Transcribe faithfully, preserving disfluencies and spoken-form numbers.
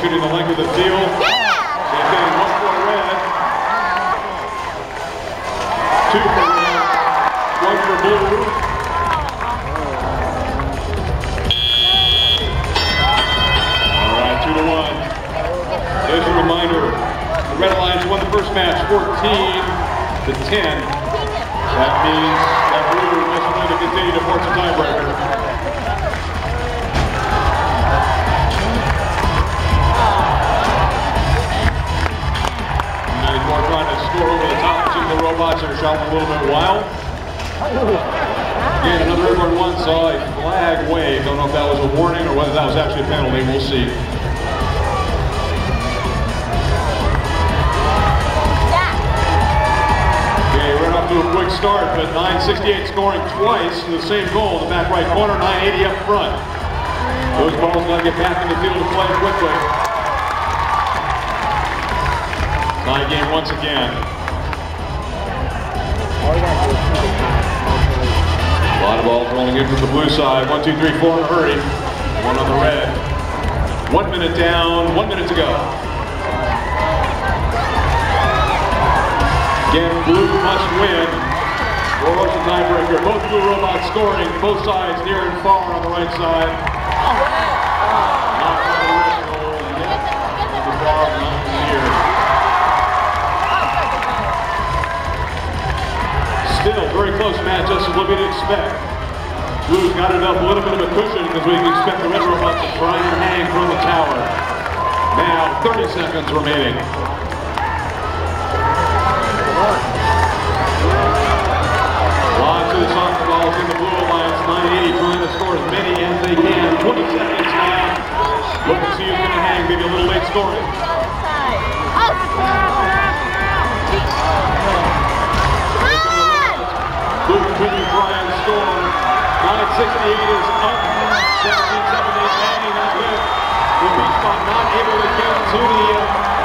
shooting the length of the field. Yeah! She's getting one for red. Two for red. One for blue. All right, two to one. There's a reminder. The Red Alliance won the first match fourteen to ten. That means that blue must win to continue to force a tiebreaker. Robots are shot a little bit wild. Again, another Airborne one saw a flag wave. Don't know if that was a warning or whether that was actually a penalty. We'll see. Okay, right off to a quick start, but nine sixty-eight scoring twice in the same goal in the back right corner, nine eighty up front. Those balls got to get back in the field to play quickly. Tie game once again. A lot of balls rolling in from the blue side. One, two, three, four in a hurry. One on the red. One minute down, one minute to go. Again, blue must win. Robots the tiebreaker. Both blue robots scoring. Both sides near and far on the right side. Not on the wrist goal yet. The ball not near. Still, very close match, just as what we'd expect. Blue's got enough, a little bit of a cushion because we can expect the Red Robots to try and hang from the tower. Now, thirty seconds remaining. Lots of softballs in the Blue Alliance, nine eighty, trying to score as many as they can. twenty seconds now. Look to see who's going to hang, maybe a little late scoring. Couldn't try and score. nine sixty-eight is up. seventeen seventy-eight, hanging on it. The Beach Bot not able to get to the